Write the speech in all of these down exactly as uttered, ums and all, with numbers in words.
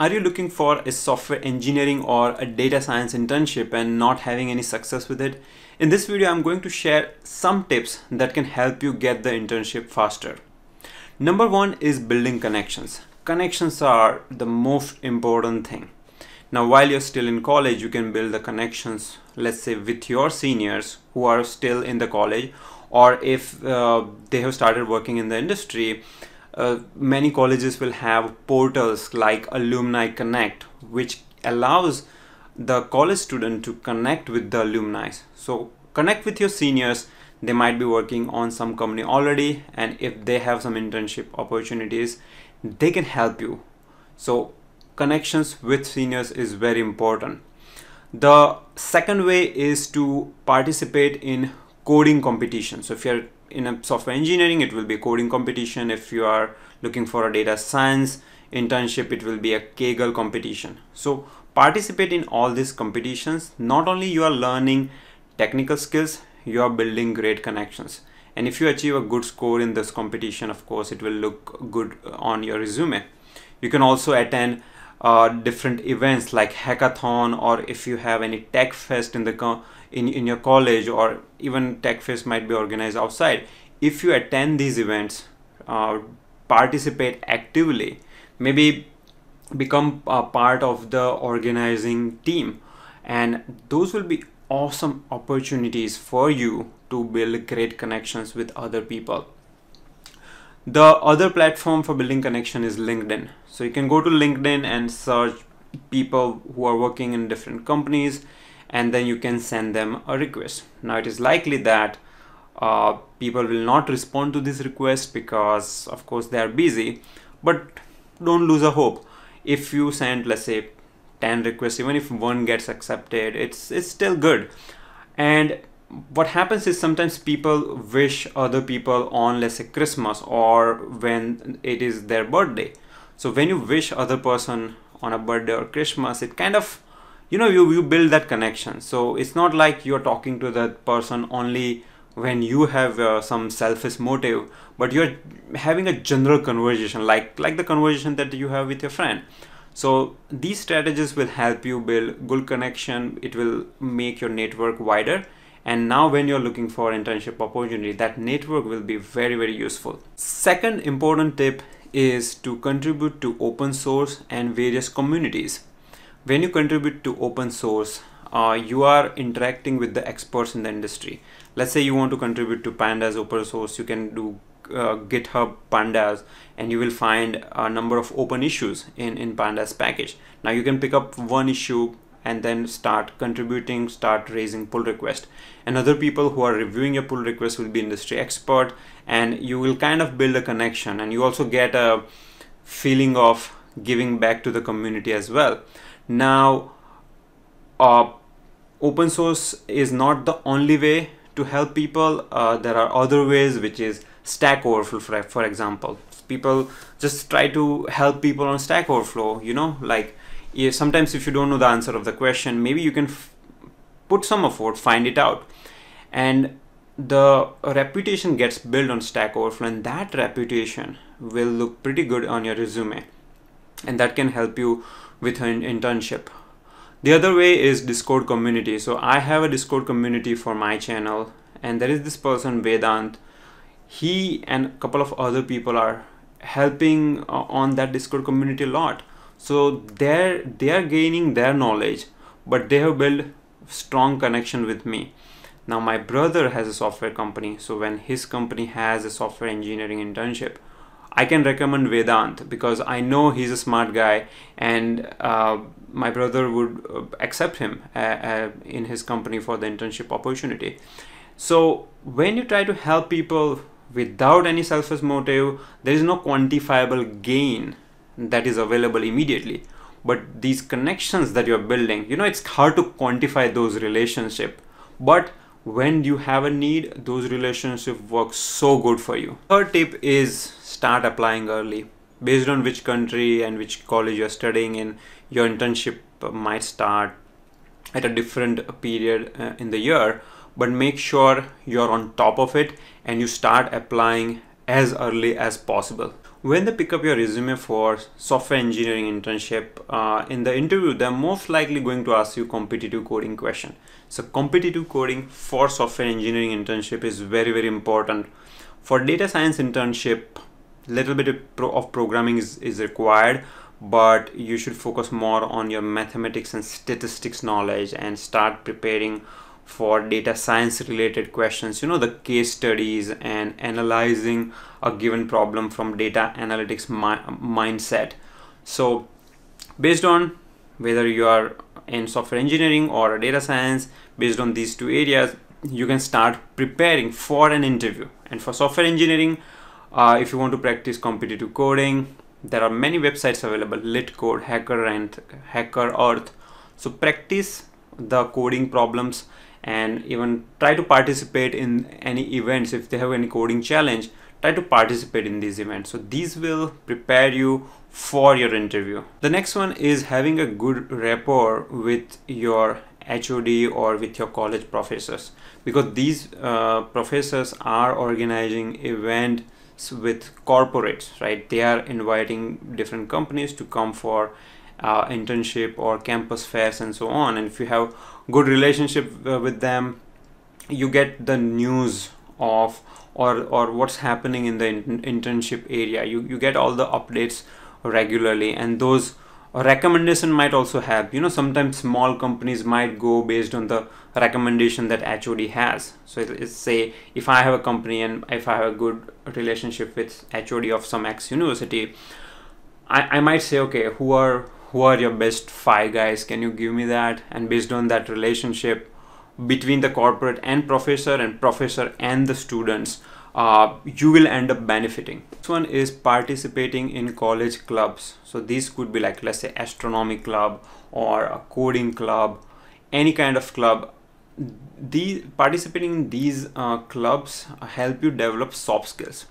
Are you looking for a software engineering or a data science internship and not having any success with it? In this video, I'm going to share some tips that can help you get the internship faster. Number one is building connections. Connections are the most important thing. Now, while you're still in college, you can build the connections, let's say with your seniors who are still in the college, or if uh, they have started working in the industry. Uh, many colleges will have portals like Alumni Connect, which allows the college student to connect with the alumni. So connect with your seniors. They might be working on some company already, and if they have some internship opportunities, they can help you. So connections with seniors is very important. The second way is to participate in coding competitions. So if you're in a software engineering, it will be a coding competition. If you are looking for a data science internship, it will be a Kaggle competition. So participate in all these competitions. Not only you are learning technical skills, you are building great connections. And if you achieve a good score in this competition, of course, it will look good on your resume. You can also attend uh, different events like hackathon, or if you have any tech fest in the co in, in your college, or even tech fest might be organized outside. If you attend these events, uh, participate actively, maybe become a part of the organizing team, and those will be awesome opportunities for you to build great connections with other people. The other platform for building connection is LinkedIn. So you can go to LinkedIn and search people who are working in different companies, and then you can send them a request. Now, it is likely that uh, people will not respond to this request because, of course, they are busy, but don't lose a hope. If you send, let's say, ten requests, even if one gets accepted, it's, it's still good. And what happens is sometimes people wish other people on, let's say, Christmas or when it is their birthday. So when you wish other person on a birthday or Christmas, it kind of, you know, you, you build that connection. So it's not like you're talking to that person only when you have uh, some selfish motive, but you're having a general conversation, like, like the conversation that you have with your friend. So these strategies will help you build good connection. It will make your network wider. And now when you're looking for internship opportunity, that network will be very, very useful. Second important tip is to contribute to open source and various communities. When you contribute to open source, uh, you are interacting with the experts in the industry. Let's say you want to contribute to pandas open source, you can do uh, GitHub pandas, and you will find a number of open issues in, in pandas package. Now you can pick up one issue and then start contributing, start raising pull request. And other people who are reviewing your pull request will be industry expert, and you will kind of build a connection, and you also get a feeling of giving back to the community as well. Now, uh, open source is not the only way to help people. Uh, there are other ways, which is Stack Overflow, for, for example. People just try to help people on Stack Overflow, you know, like, yeah, sometimes if you don't know the answer of the question, maybe you can f put some effort, find it out. And the reputation gets built on Stack Overflow, and that reputation will look pretty good on your resume. And that can help you with an internship. The other way is Discord community. So I have a Discord community for my channel, and there is this person, Vedant. He and a couple of other people are helping uh, on that Discord community a lot. So they're, they are gaining their knowledge, but they have built strong connection with me. Now my brother has a software company. So when his company has a software engineering internship, I can recommend Vedant because I know he's a smart guy, and uh, my brother would accept him uh, uh, in his company for the internship opportunity. So when you try to help people without any selfish motive, there is no quantifiable gain that is available immediately, but these connections that you're building, you know, it's hard to quantify those relationships, but when you have a need, those relationships work so good for you. Third tip is start applying early. Based on which country and which college you're studying in, your internship might start at a different period uh, in the year, but make sure you're on top of it and you start applying as early as possible. when they pick up your resume for software engineering internship, uh, in the interview, they're most likely going to ask you competitive coding question. So competitive coding for software engineering internship is very, very important. For data science internship, little bit of, pro of programming is, is required, but you should focus more on your mathematics and statistics knowledge and start preparing for data science related questions, you know, the case studies and analyzing a given problem from data analytics mi mindset. So based on whether you are in software engineering or data science, based on these two areas, you can start preparing for an interview. And for software engineering, uh, if you want to practice competitive coding, there are many websites available, LeetCode, HackerRank, HackerEarth. So practice the coding problems and even try to participate in any events. If they have any coding challenge, try to participate in these events. So these will prepare you for your interview. The next one is having a good rapport with your H O D or with your college professors, because these uh, professors are organizing events with corporates, right? They are inviting different companies to come for Uh, internship or campus fairs and so on. And if you have good relationship uh, with them, you get the news of or or what's happening in the in internship area. You you get all the updates regularly, and those recommendation might also help. You know, sometimes small companies might go based on the recommendation that H O D has. So it's, say if I have a company and if I have a good relationship with H O D of some X university, I, I might say, okay, who are Who are your best five guys? Can you give me that? And based on that relationship between the corporate and professor and professor and the students, uh, you will end up benefiting. Next one is participating in college clubs. So these could be like, let's say, astronomy club or a coding club, any kind of club. These, participating in these uh, clubs help you develop soft skills.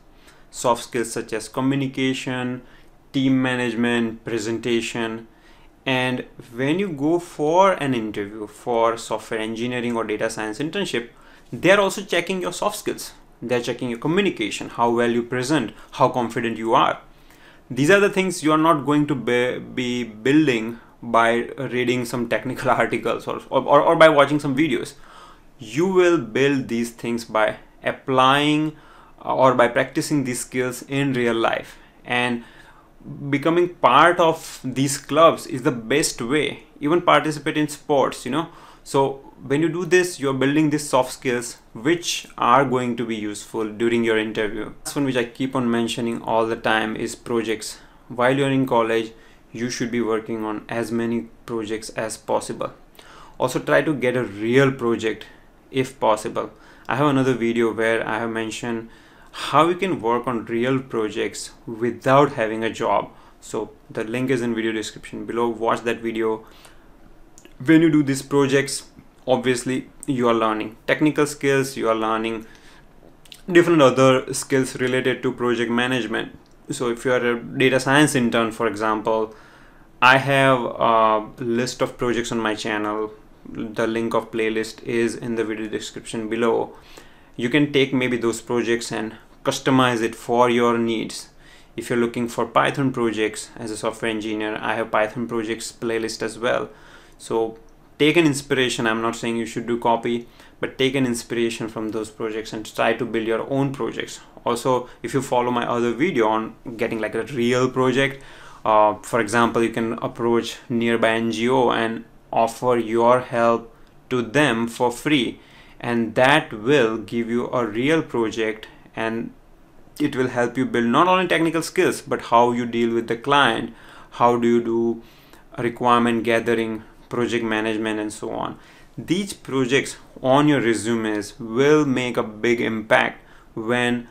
Soft skills such as communication, team management, presentation. And when you go for an interview for software engineering or data science internship, they're also checking your soft skills. They're checking your communication, how well you present, how confident you are. These are the things you are not going to be, be building by reading some technical articles or, or, or by watching some videos. You will build these things by applying or by practicing these skills in real life. And becoming part of these clubs is the best way. Even participate in sports, you know. So when you do this, you're building these soft skills which are going to be useful during your interview. Last one, which I keep on mentioning all the time, is projects. While you're in college, you should be working on as many projects as possible. Also try to get a real project if possible. I have another video where I have mentioned how you can work on real projects without having a job. So the link is in video description below. Watch that video. When you do these projects, obviously you are learning technical skills, you are learning different other skills related to project management. So if you are a data science intern, for example, I have a list of projects on my channel. The link of playlist is in the video description below. You can take maybe those projects and customize it for your needs. If you're looking for Python projects as a software engineer, I have Python projects playlist as well. So take an inspiration. I'm not saying you should do copy, but take an inspiration from those projects and try to build your own projects. Also, if you follow my other video on getting like a real project, uh, for example, you can approach nearby N G O and offer your help to them for free. And that will give you a real project, and it will help you build not only technical skills, but how you deal with the client, how do you do requirement gathering, project management, and so on. These projects on your resumes will make a big impact when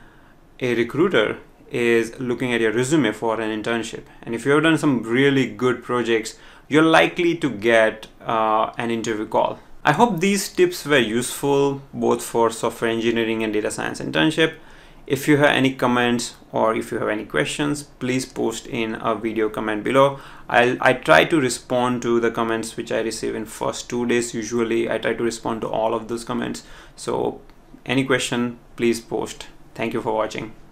a recruiter is looking at your resume for an internship. And if you have done some really good projects, you're likely to get uh, an interview call. I hope these tips were useful both for software engineering and data science internship. If you have any comments or if you have any questions, please post in a video comment below. I'll, I try to respond to the comments which I receive in first two days. Usually I try to respond to all of those comments. So any question, please post. Thank you for watching.